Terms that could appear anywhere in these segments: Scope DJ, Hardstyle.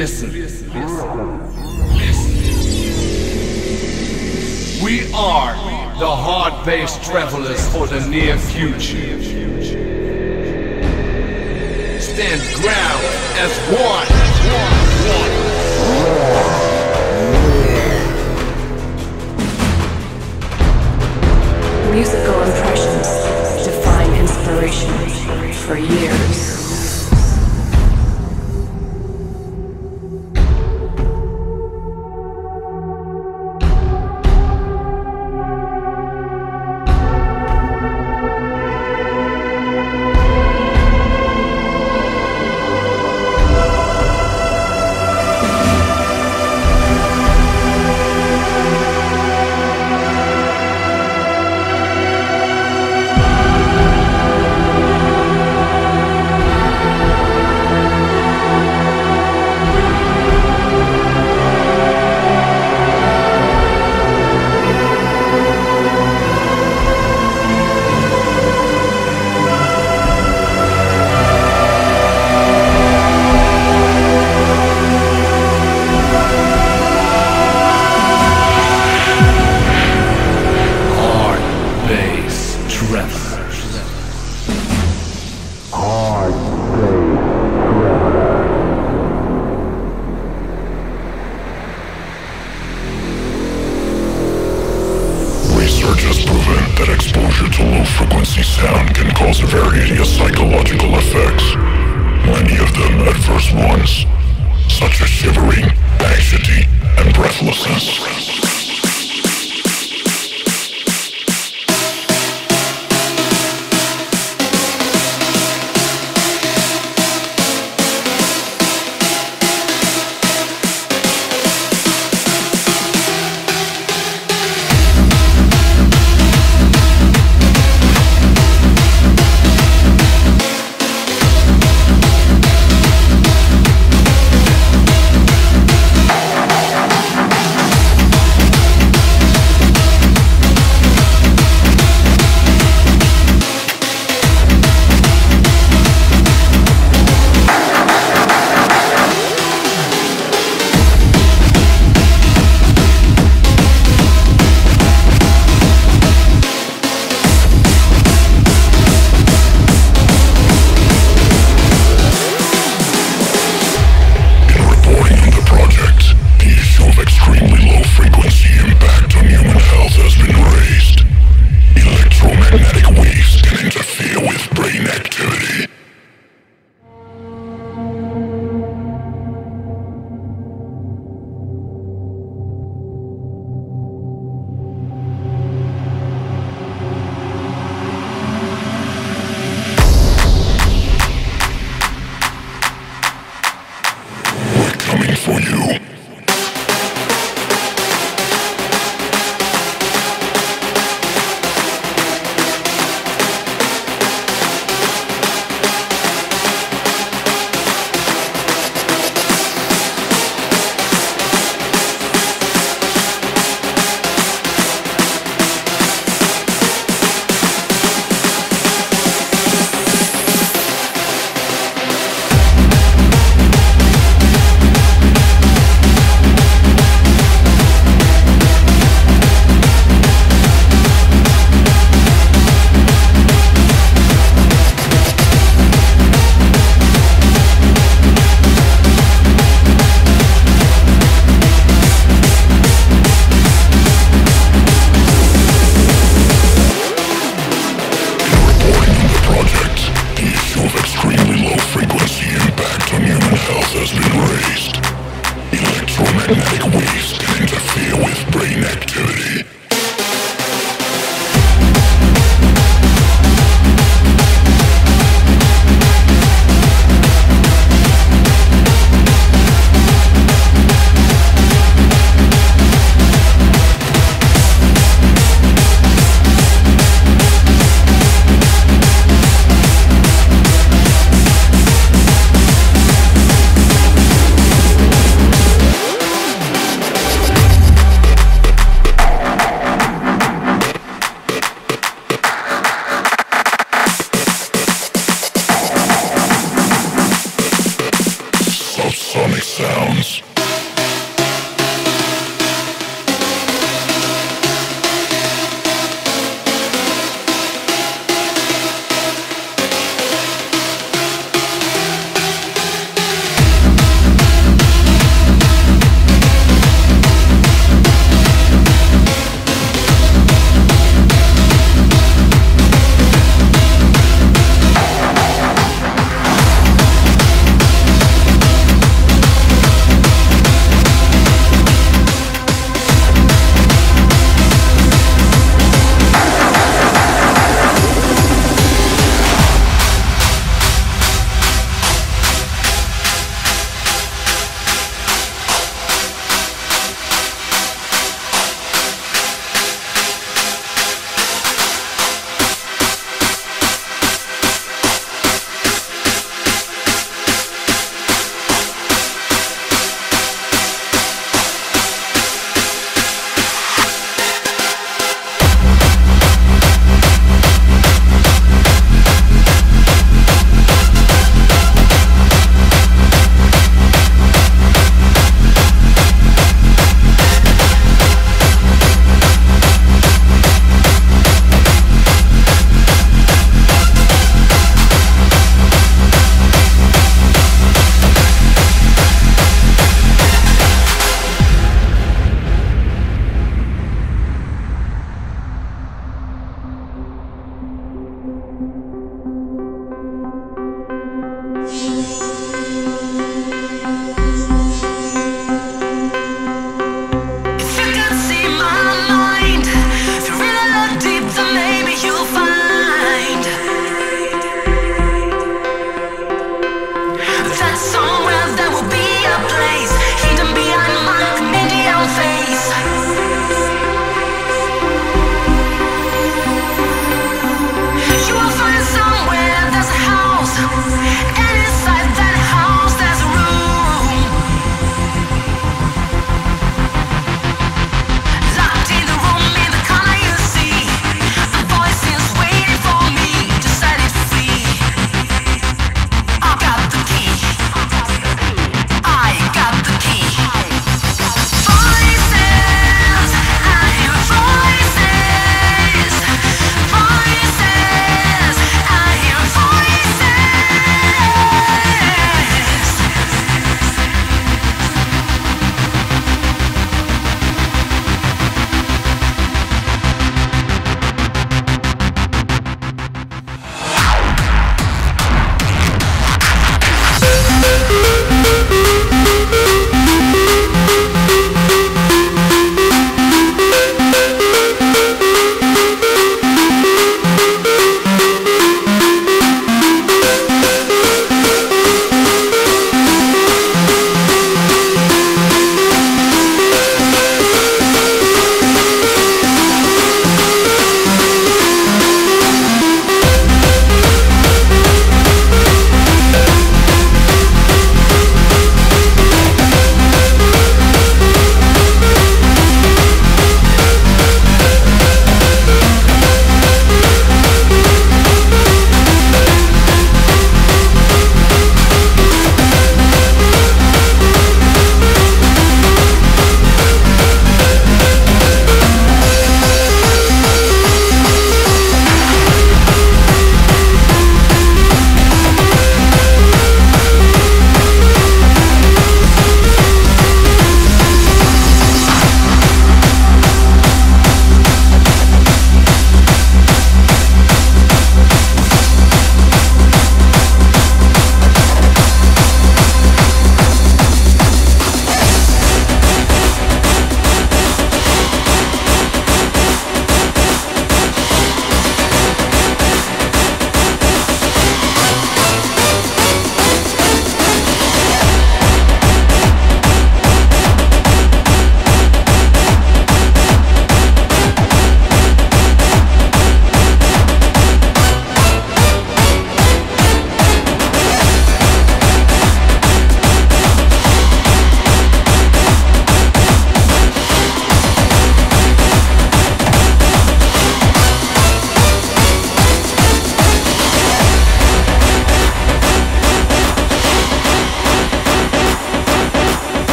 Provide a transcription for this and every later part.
Listen. We are the hard-based travelers for the near future. Stand ground as one. Musical impressions define inspiration for years.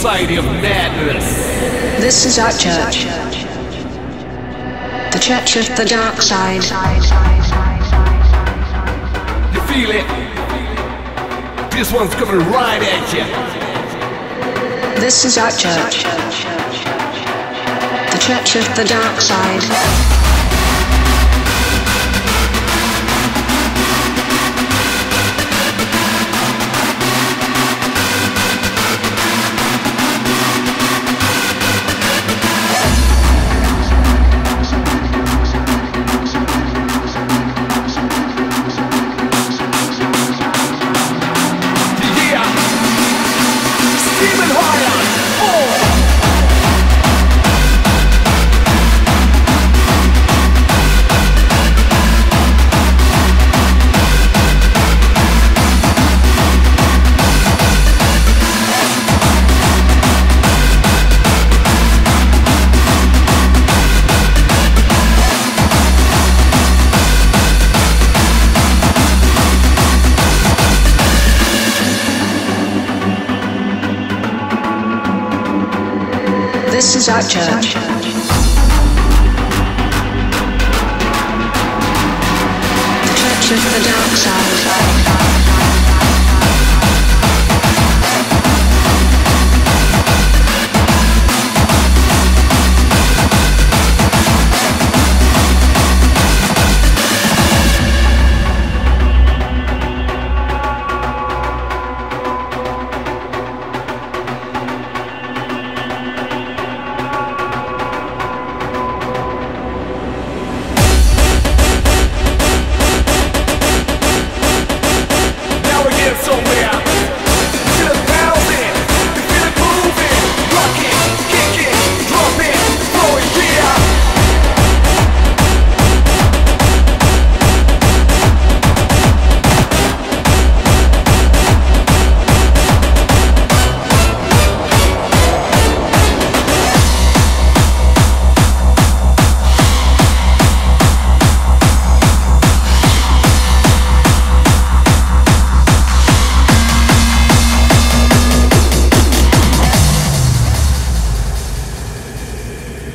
society of madness. This is our church. The church of the dark side. You feel it? This one's coming right at you. This is our church. The church of the dark side. This is our church. The church of the dark side.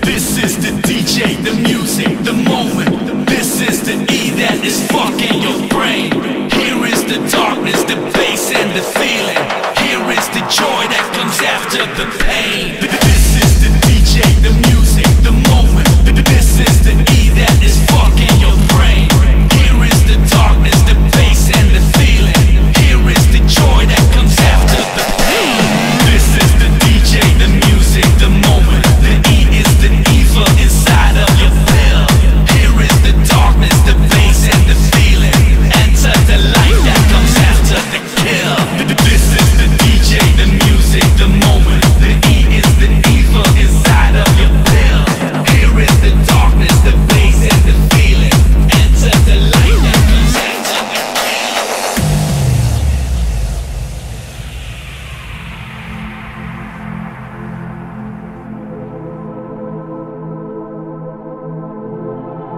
This is the DJ, the music, the moment. This is the E that is fucking your brain. Here is the darkness, the bass and the feeling. Here is the joy that comes after the pain. This is the DJ, the music, the moment. This is the E that is fucking your brain. Here is the darkness, the bass and the feeling. Here is the joy that comes after the pain. This is the DJ, the music, the moment. The E is the E inside of your will. Here is the darkness, the bass and the feeling. Enter the light that comes after the kill. This is the DJ, the music, the moment. The E is the evil inside of your will. Here is the darkness, the bass and the feeling. Enter the light that comes after the kill.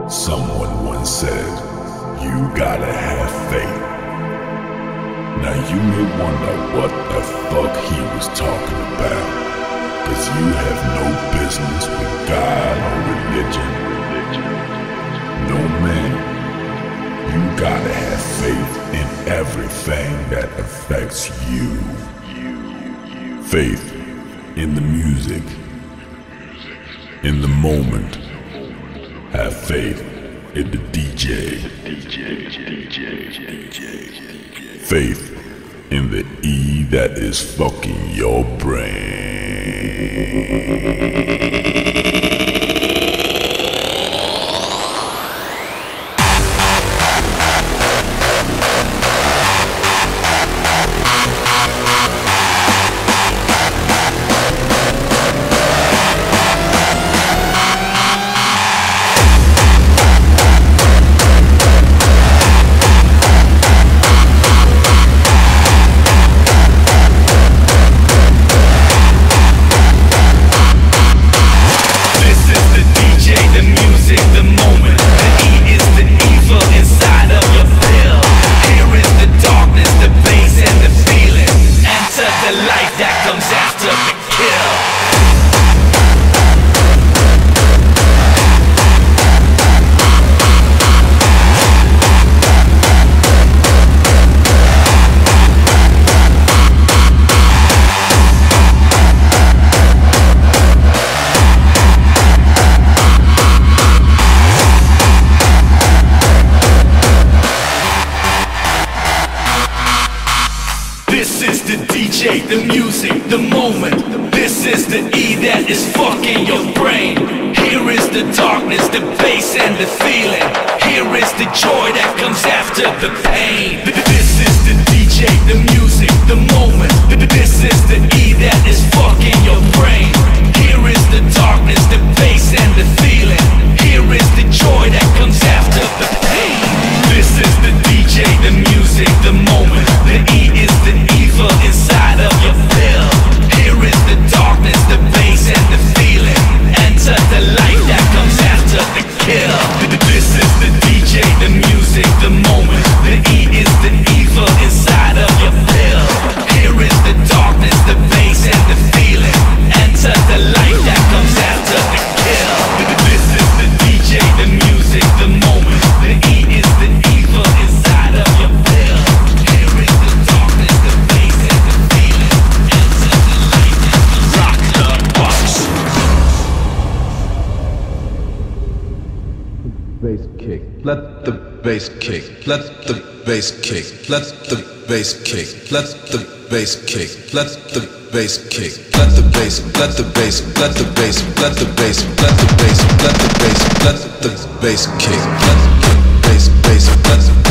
Someone once said, you gotta have faith. Now you may wonder what the fuck he was talking about, cause you have no business with God or religion. No man, you gotta have faith in everything that affects you. Faith in the music, in the moment. Have faith in the DJ. Faith in the E that is fucking your brain. the moment. This is the E that is fucking your brain. Here is the darkness, the bass and the feeling. Here is the joy that comes after the pain. This is the DJ, the music, the moment. This is the E that is fucking your brain. Here is the darkness, the bass and the feeling. Here is the joy that comes after the pain. This is the DJ, the music, the moment. The E is the evil inside of your pill. Here is the darkness, the bass and the feeling. Enter the light that comes after the kill. This is the DJ, the music, the moment. The E is the evil inside of your pill. Here is the darkness, the bass and the feeling. Enter the light that comes after the kill. This is the DJ, the music, the moment. The E is the evil inside of your pill. Here is the darkness, the bass and the feeling. Enter the light that comes after the kill. Bass kick. Let the bass kick. Let the bass kick. Let the bass kick. Let the bass kick. Let the bass kick. Let the bass. Let the bass. Let the bass. Let the bass. Let the bass. Let the bass. Let the bass kick. Let the bass. Bass. Let the bass kick. Let the bass. Bass. Let the bass kick. Let the bass. Bass. Let the bass kick. Let the bass. Bass. Let the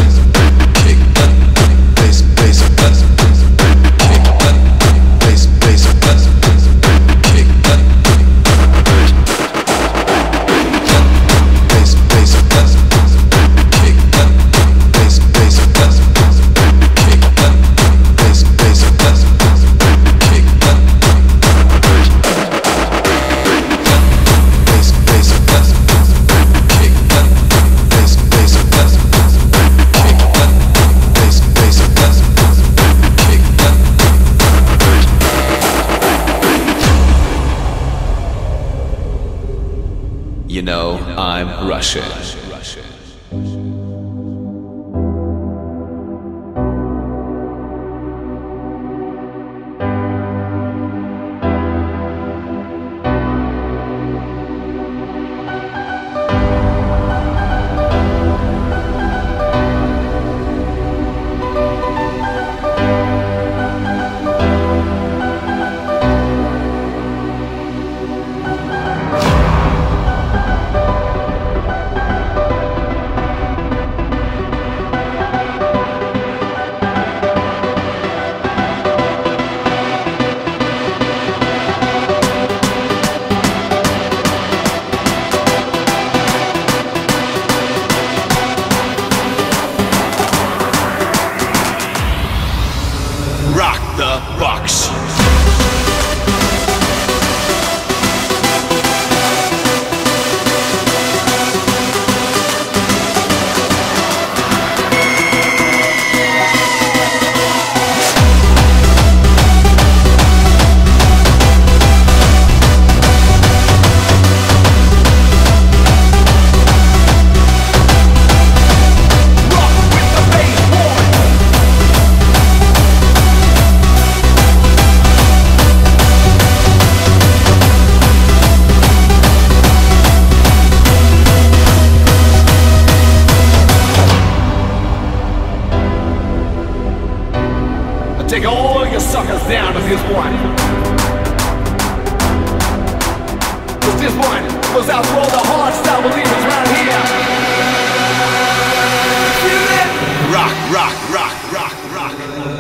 I'm Russian.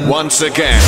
Once again.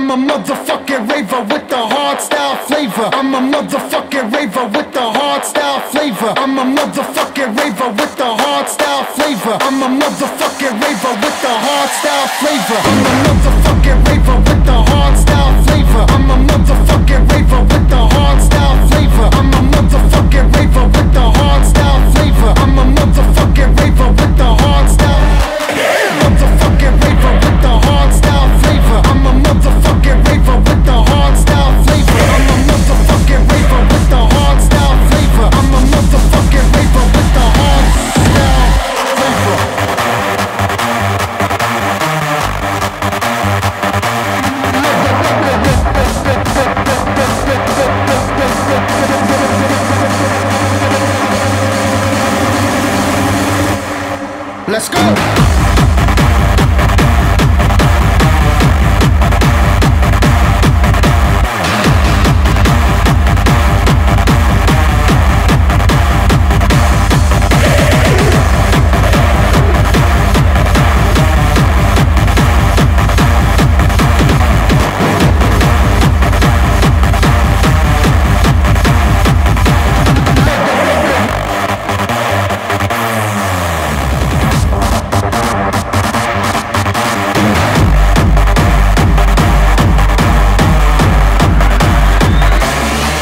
I'm a motherfucking raver with the hardstyle flavor. I'm a motherfucking raver with the hardstyle flavor. I'm a motherfucking raver with the hardstyle flavor. I'm a motherfucking raver with the hardstyle flavor. I'm a motherfucking raver with the hardstyle flavor. I'm a motherfucking raver with the hardstyle flavor. I'm a motherfucking raver with the hardstyle flavor. I'm a motherfucking raver with the hardstyle. Motherfucking raver with the hardstyle flavor. I'm a motherfucking raver with the hardstyle flavor. I'm a motherfucking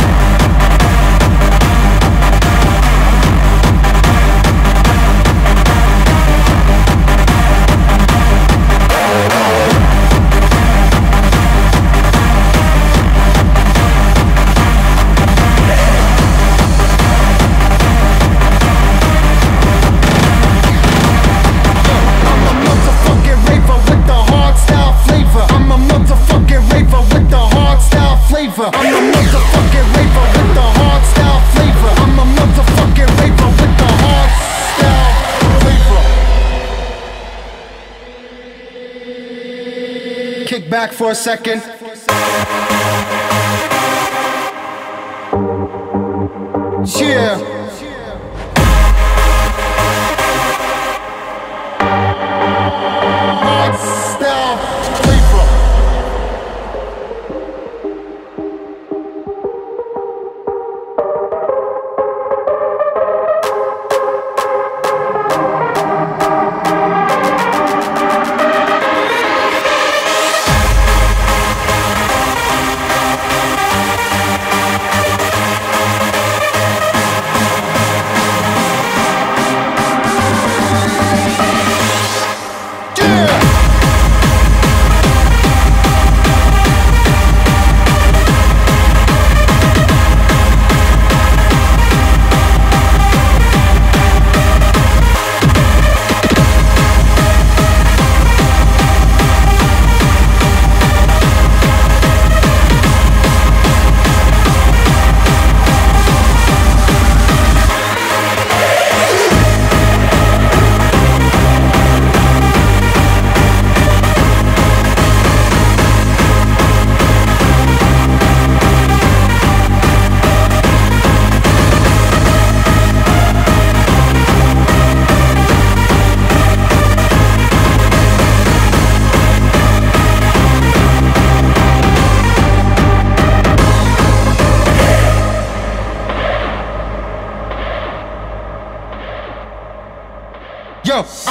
raver with the hardstyle flavor. I'm a motherfucking raver with the hardstyle flavor. Let's go! Back for a second. Yeah.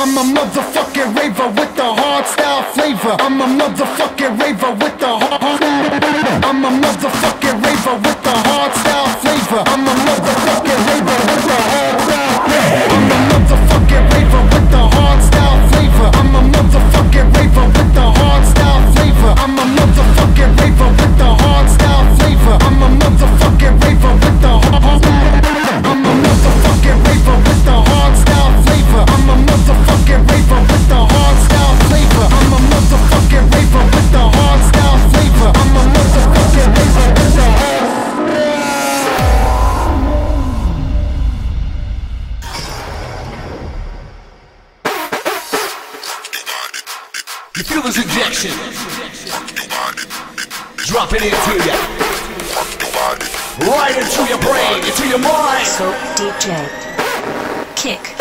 I'm a motherfucking raver with the hardstyle flavor. I'm a motherfucking raver with the hardstyle. I'm a motherfucking raver with the hardstyle flavor. I'm a motherfucking raver with the hardstyle flavor. I'm a motherfucking raver with the hardstyle flavor. I'm a motherfucking raver with the hardstyle flavor. I'm a motherfucking raver with the hardstyle flavor. I'm a motherfucking raver with the hardstyle. I'm a motherfucking raver with the hardstyle flavor. I'm a motherfucking raver with the hardstyle flavor. I'm a motherfucking raver with the hardstyle flavor. I'm a motherfucking raver with the hardstyle. You feel this injection? Drop it into ya. Right into your brain, into your mind. Scope DJ. Kick.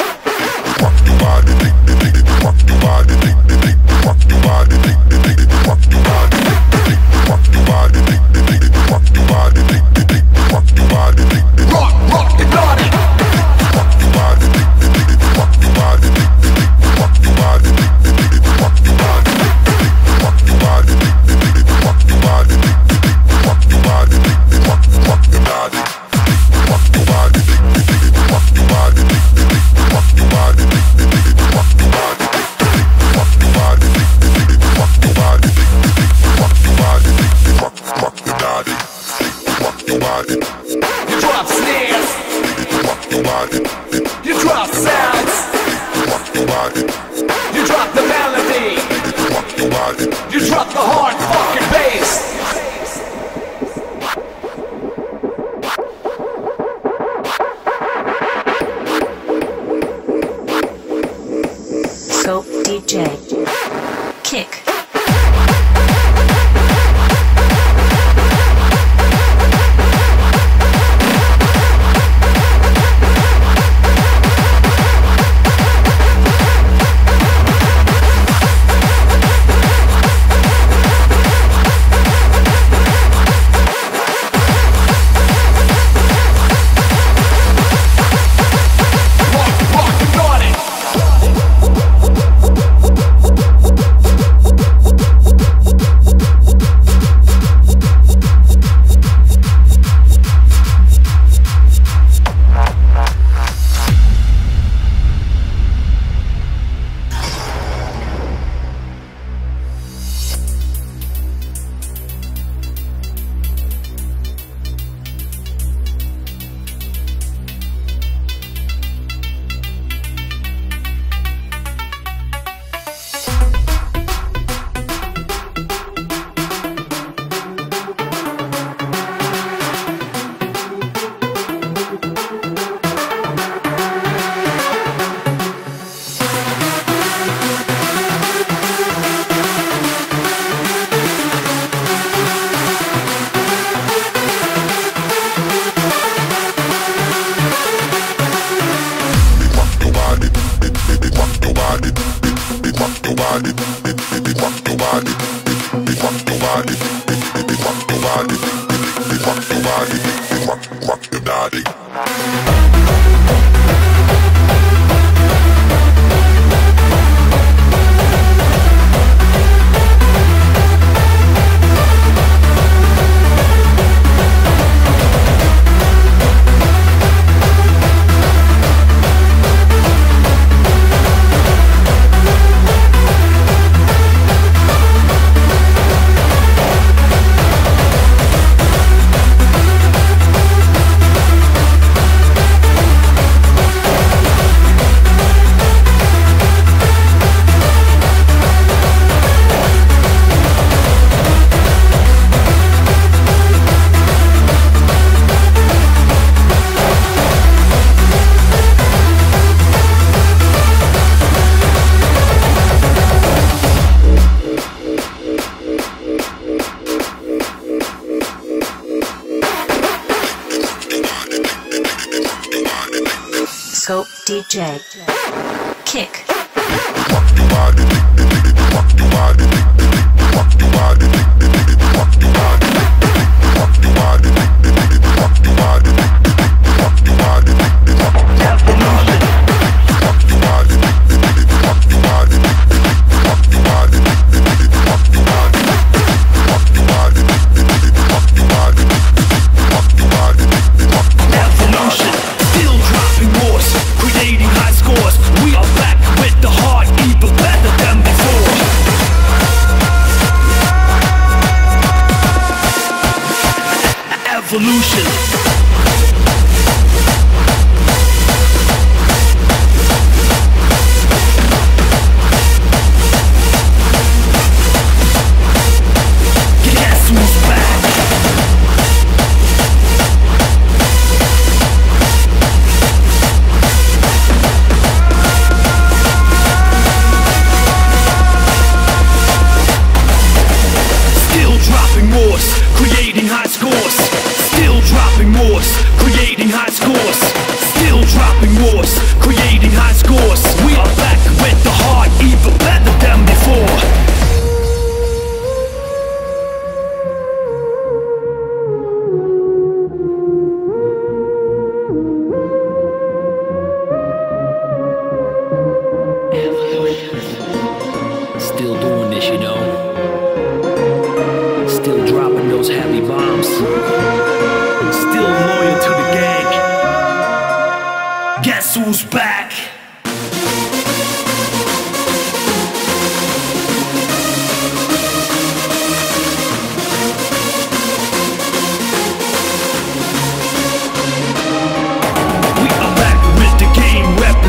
DJ Kick. who's back.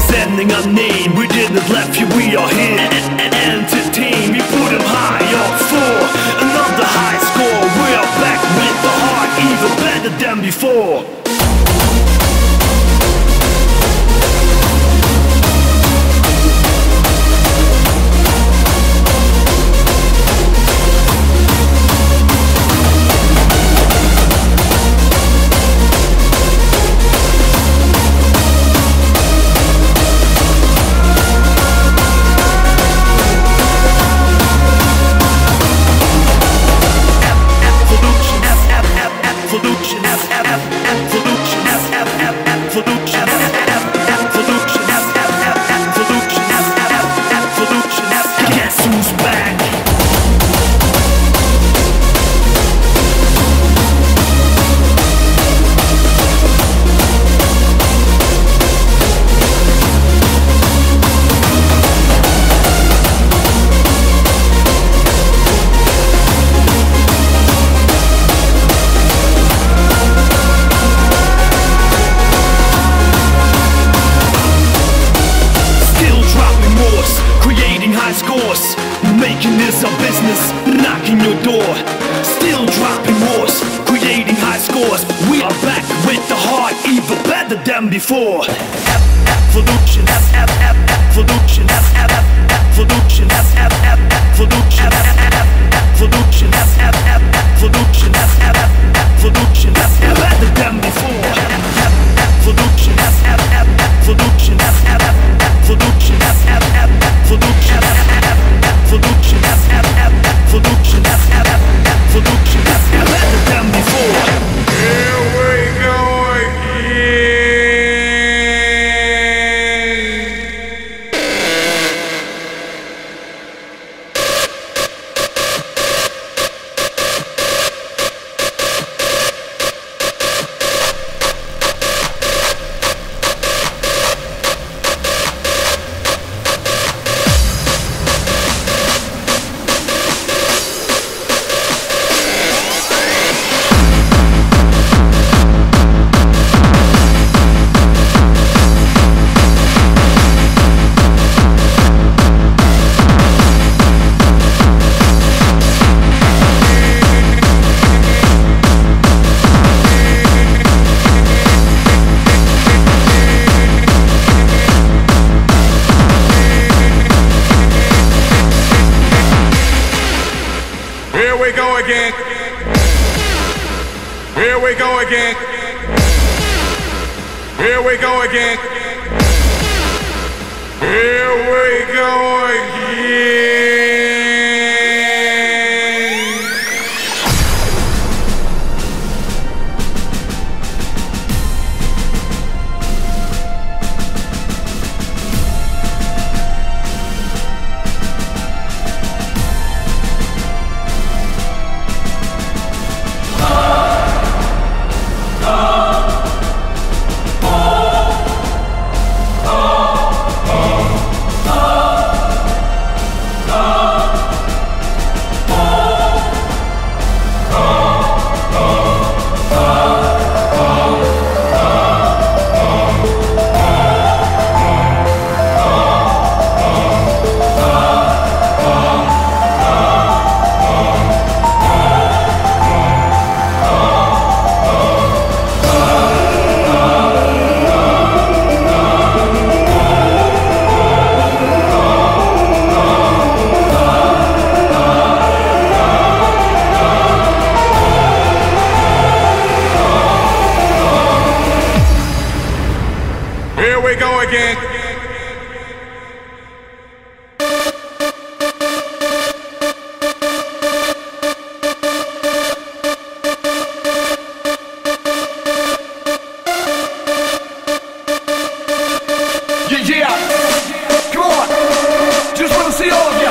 Sending our name, we didn't left you, we are here. Entertain, we put them high up for another high score. We are back with the heart, even better than before. Scores, making this our business, knocking your door, still dropping wars, creating high scores. We are back with the heart, even better than before. Evolution, evolution, evolution, evolution, evolution, evolution, evolution, better than before. Evolution, evolution, evolution, evolution. Here we go again. Here we go again. Here we go again. Again. Yeah, come on, just want to see all of you.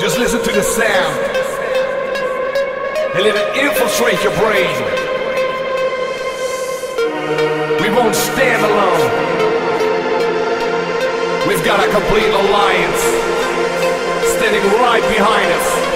Just listen to the sound and let it infiltrate your brain. We won't stand alone. We've got a complete alliance standing right behind us.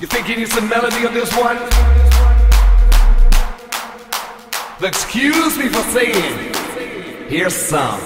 You think you need some melody on this one? But excuse me for saying, here's some.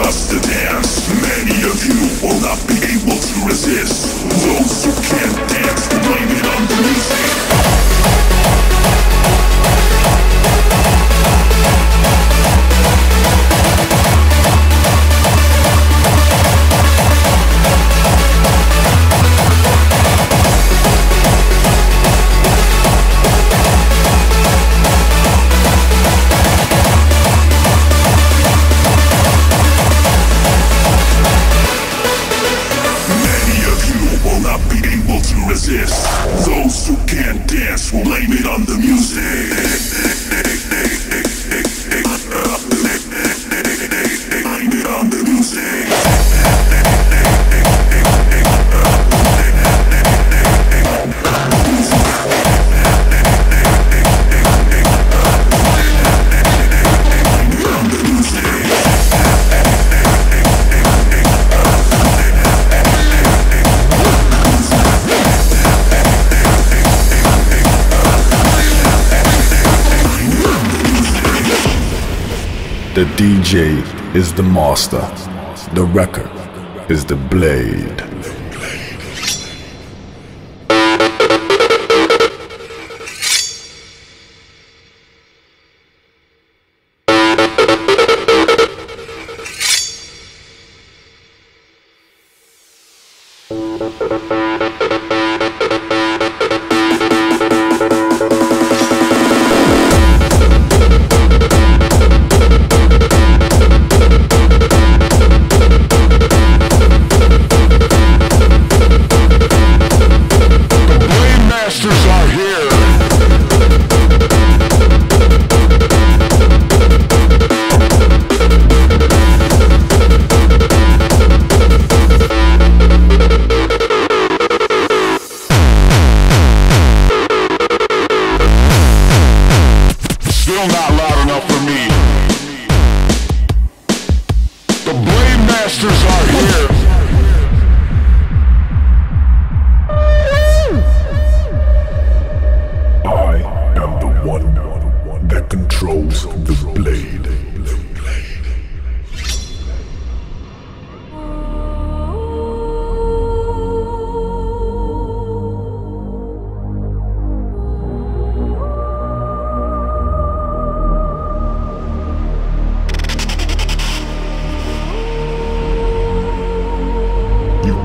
us to dance. Many of you will not be able to resist. Those who can't dance can blame it on the music. Those who can't dance will blame it on the music. The DJ is the master, the record is the blade.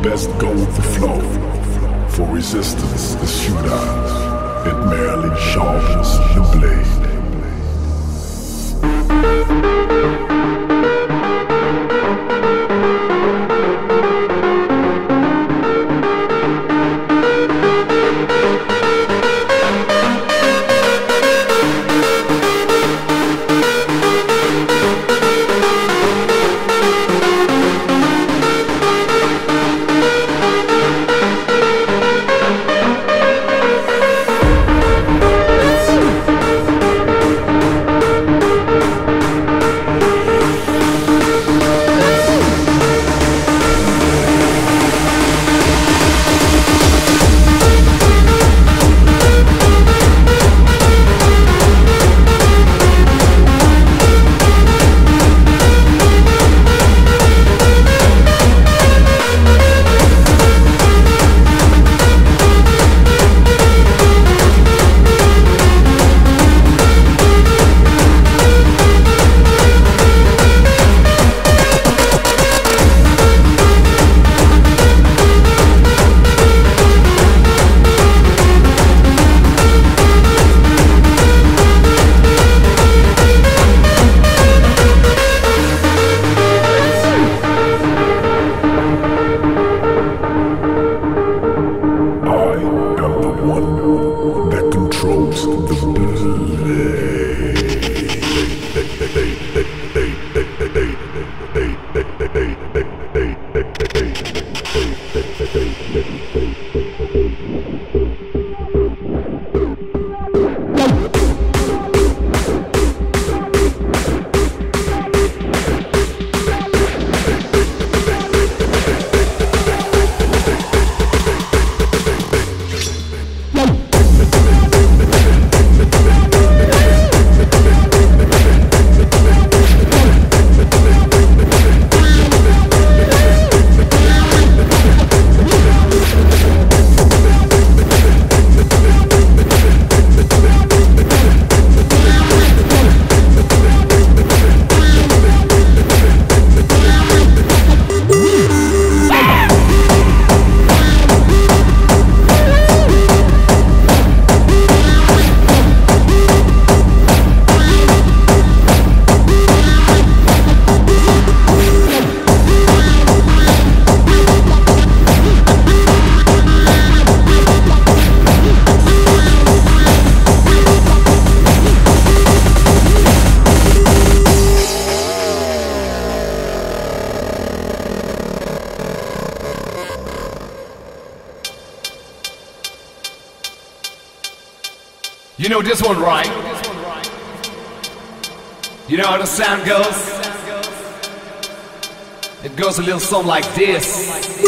Best go with the flow, for resistance is futile. It merely sharpens the blade. You know this one, right? You know how the sound goes? It goes a little something like this.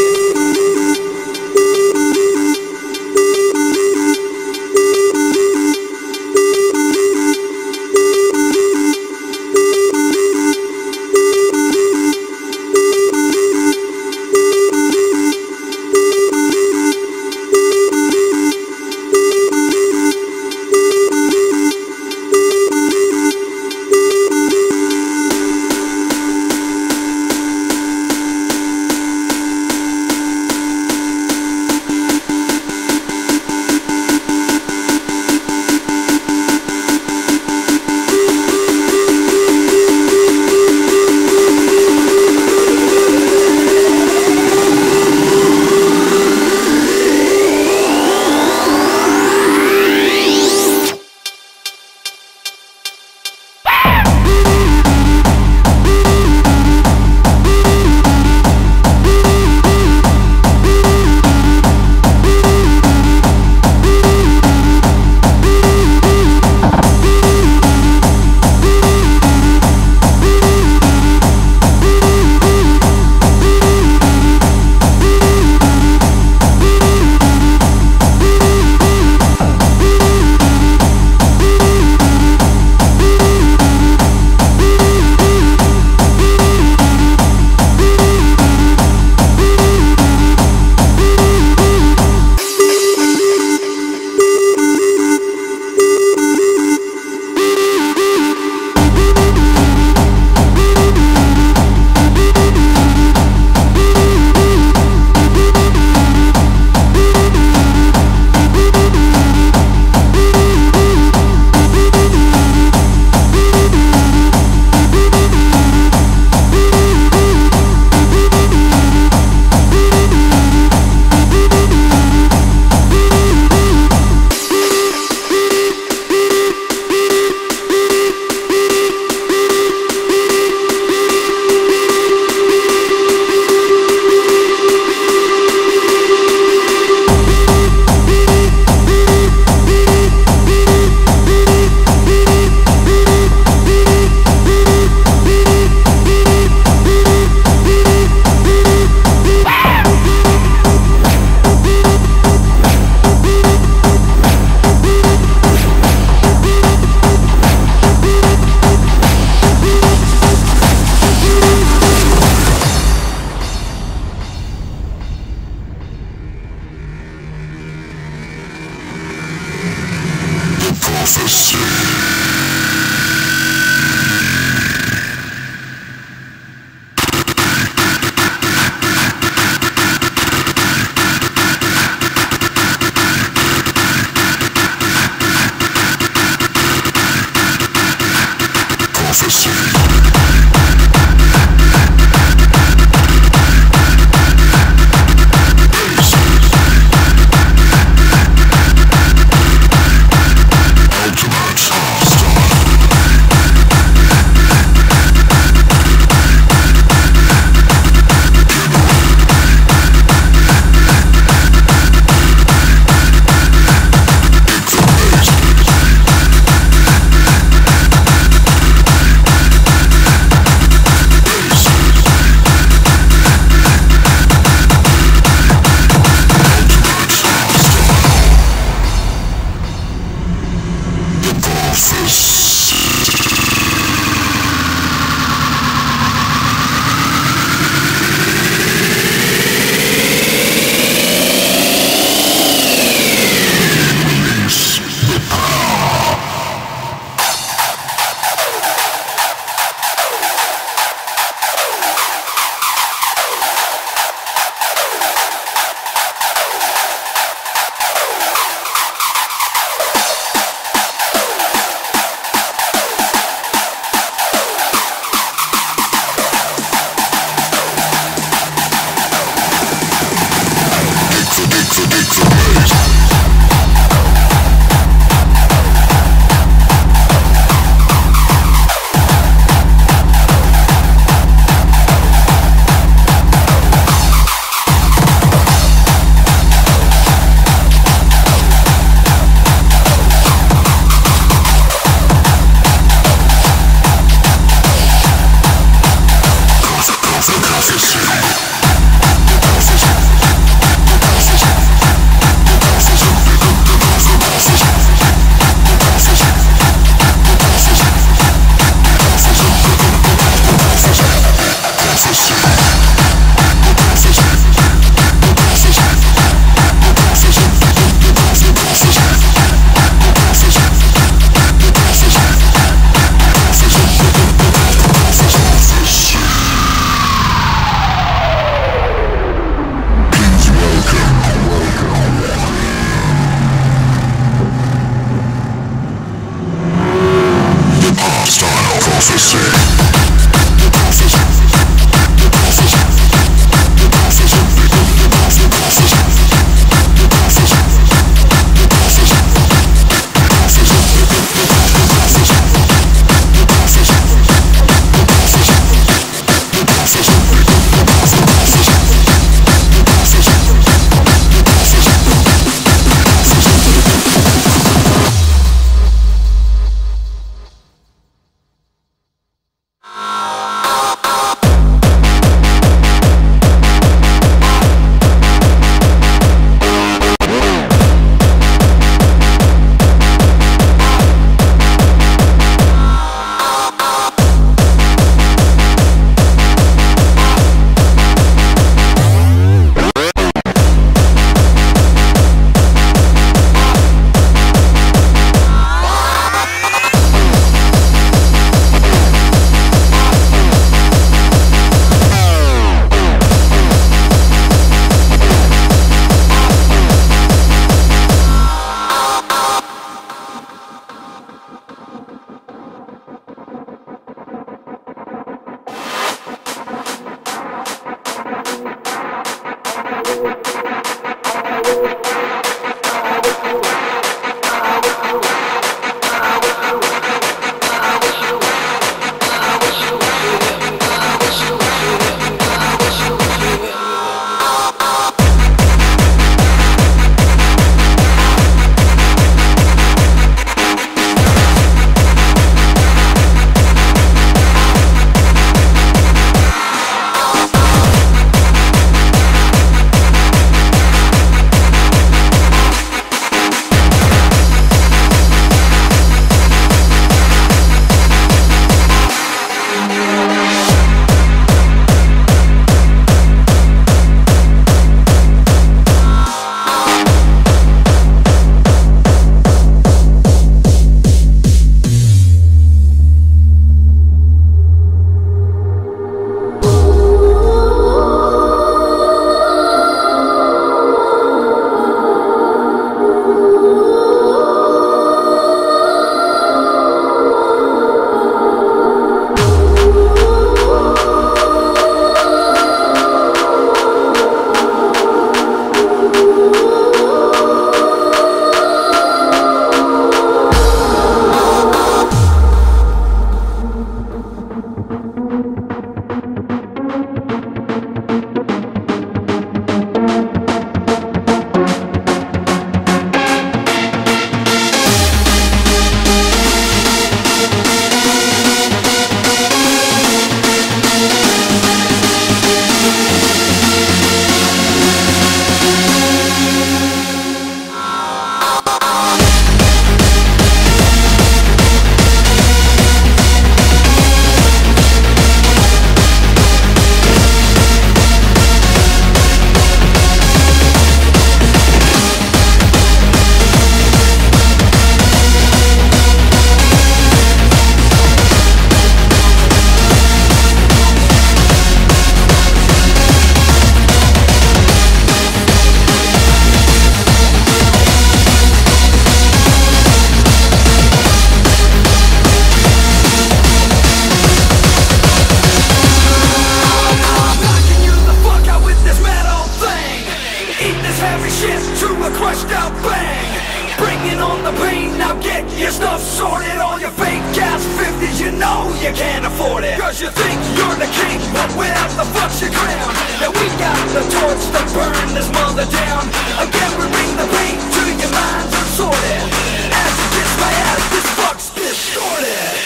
can't afford it. Cause you think you're the king, but without the fuck's your crown? Now we got the torch to burn this mother down. Again we bring the pain to your minds unsorted. As you kiss my ass, this fuck's distorted.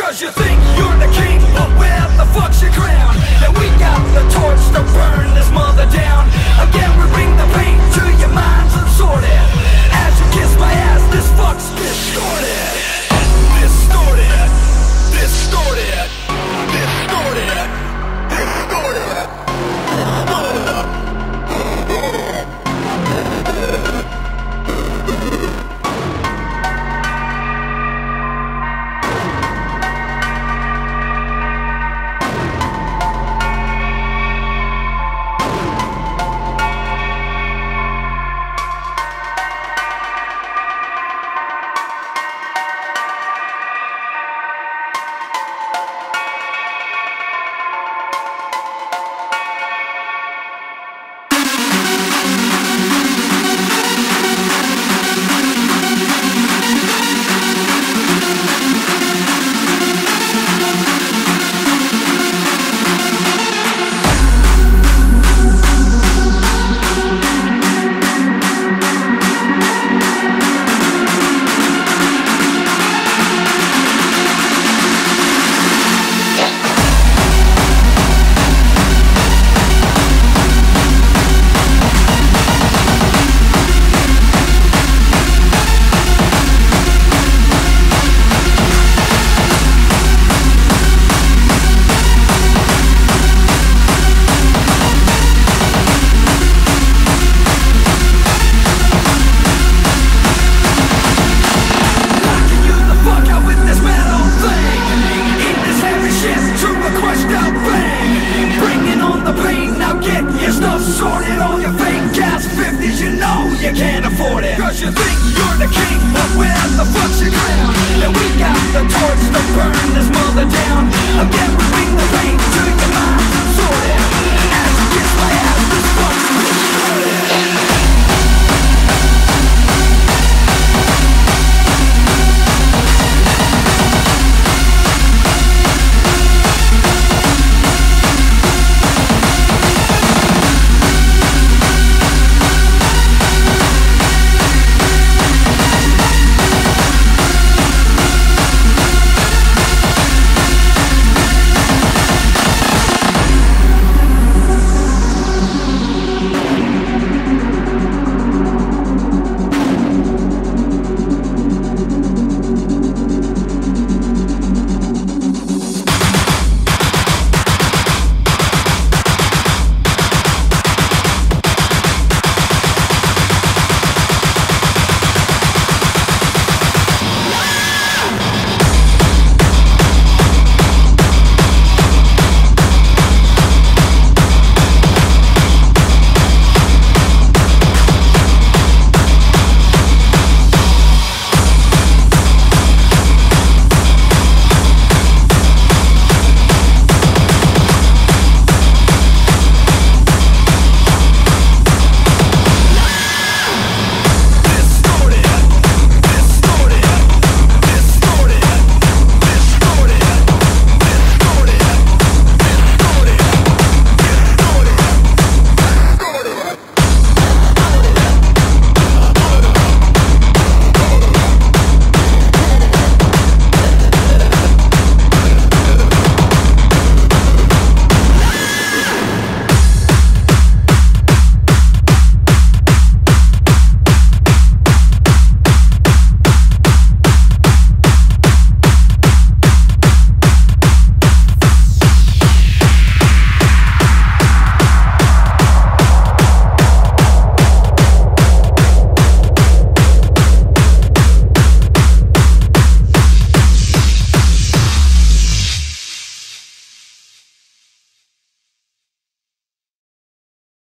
As you kiss my ass, this fuck's distorted.